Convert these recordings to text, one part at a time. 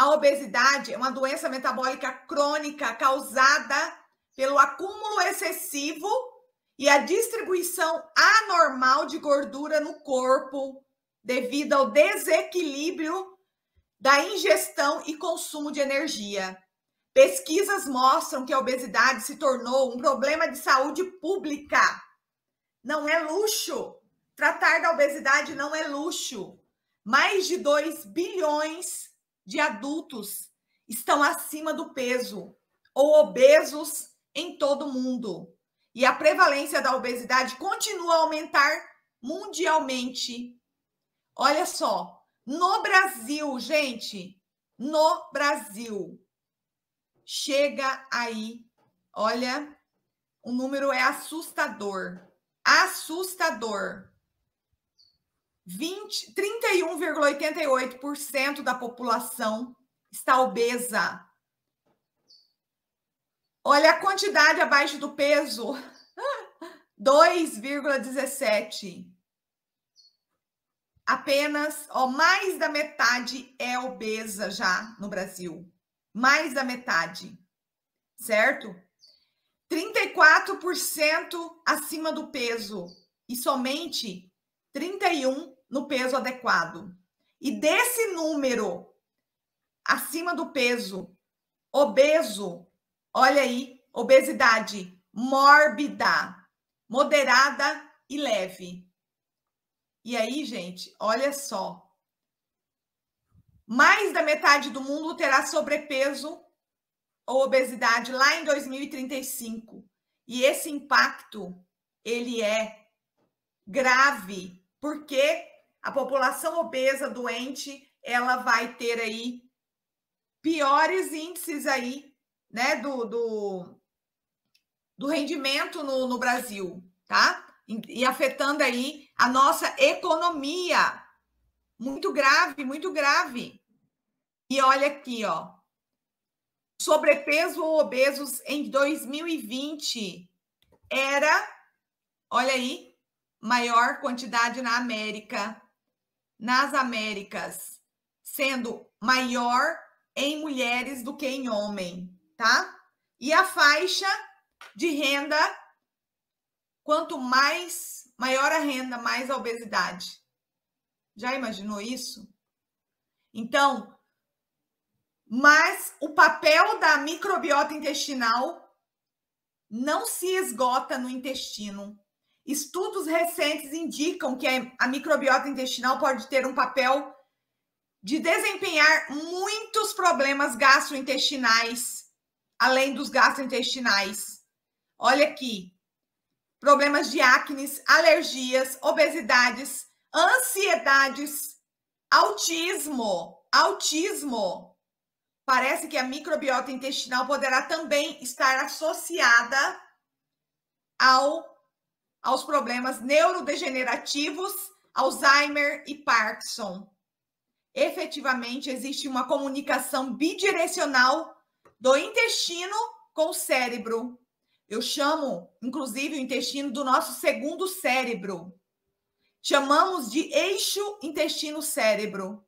A obesidade é uma doença metabólica crônica causada pelo acúmulo excessivo e a distribuição anormal de gordura no corpo, devido ao desequilíbrio da ingestão e consumo de energia. Pesquisas mostram que a obesidade se tornou um problema de saúde pública. Não é luxo. Tratar da obesidade não é luxo. Mais de 2 bilhões de adultos estão acima do peso ou obesos em todo o mundo. E a prevalência da obesidade continua a aumentar mundialmente. Olha só, no Brasil, gente, no Brasil, chega aí, olha, o número é assustador, assustador. 31,88% da população está obesa. Olha a quantidade abaixo do peso, 2,17%. Apenas, ó, mais da metade é obesa já no Brasil. Mais da metade, certo? 34% acima do peso e somente 31% no peso adequado. E desse número, acima do peso, obeso, olha aí, obesidade mórbida, moderada e leve. E aí, gente, olha só. Mais da metade do mundo terá sobrepeso ou obesidade lá em 2035. E esse impacto, ele é grave, porque a população obesa, doente, ela vai ter aí piores índices aí, né, do rendimento no Brasil, tá? E afetando aí a nossa economia. Muito grave, muito grave. E olha aqui, ó. Sobrepeso ou obesos em 2020 era, olha aí, maior quantidade na América, nas Américas, sendo maior em mulheres do que em homem, tá? E a faixa de renda, quanto mais, maior a renda, mais a obesidade. Já imaginou isso? Então, mas o papel da microbiota intestinal não se esgota no intestino. Estudos recentes indicam que a microbiota intestinal pode ter um papel de desempenhar muitos problemas gastrointestinais, além dos gastrointestinais. Olha aqui. Problemas de acne, alergias, obesidades, ansiedades, autismo, autismo. Parece que a microbiota intestinal poderá também estar associada aos problemas neurodegenerativos, Alzheimer e Parkinson. Efetivamente, existe uma comunicação bidirecional do intestino com o cérebro. Eu chamo, inclusive, o intestino do nosso segundo cérebro. Chamamos de eixo intestino-cérebro.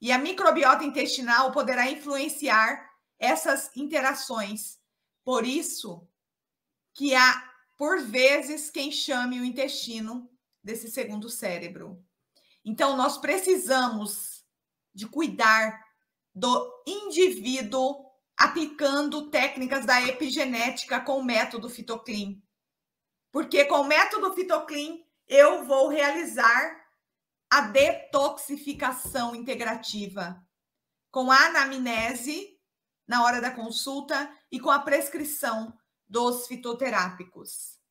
E a microbiota intestinal poderá influenciar essas interações. Por isso que há, por vezes, quem chame o intestino desse segundo cérebro. Então, nós precisamos de cuidar do indivíduo aplicando técnicas da epigenética com o método fitoclin. Porque com o método fitoclin, eu vou realizar a detoxificação integrativa. Com a anamnese, na hora da consulta, e com a prescrição dos fitoterápicos.